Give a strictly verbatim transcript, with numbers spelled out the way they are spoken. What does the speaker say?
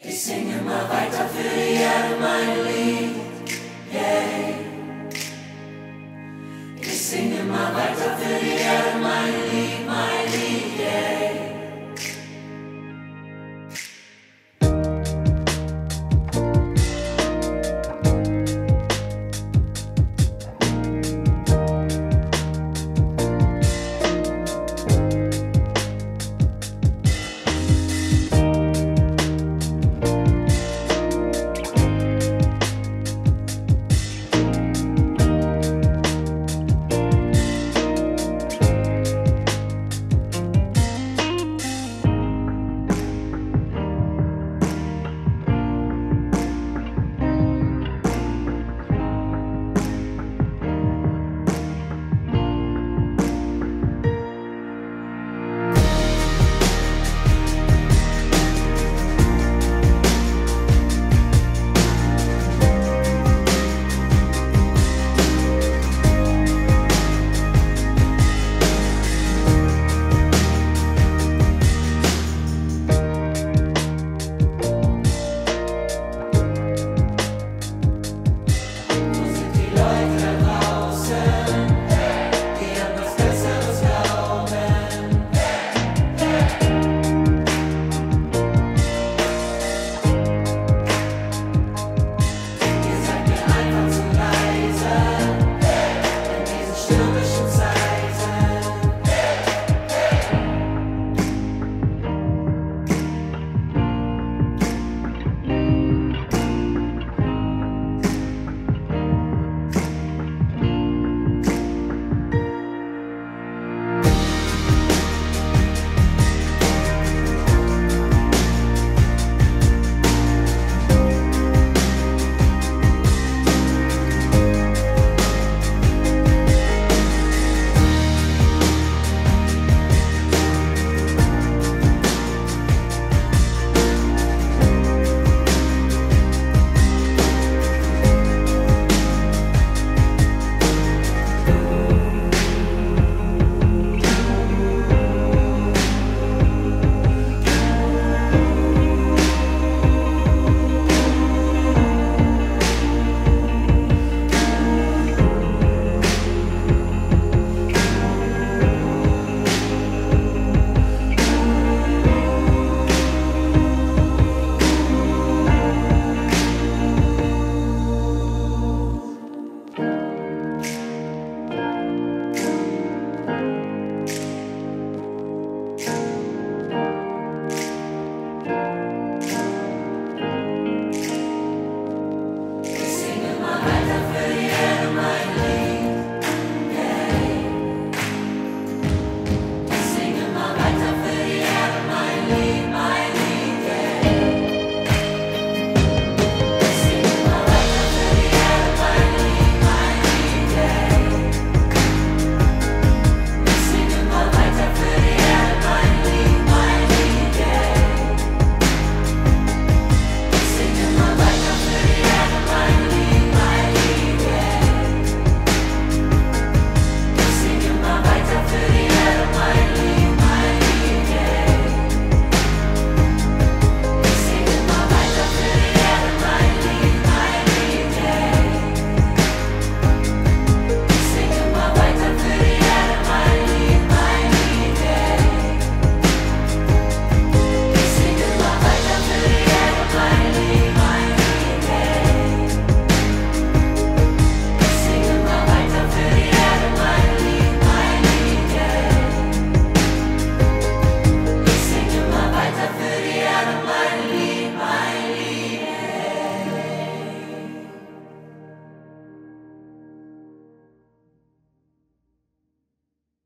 Ich sing immer weiter für die Erde, meine Lied. Yeah.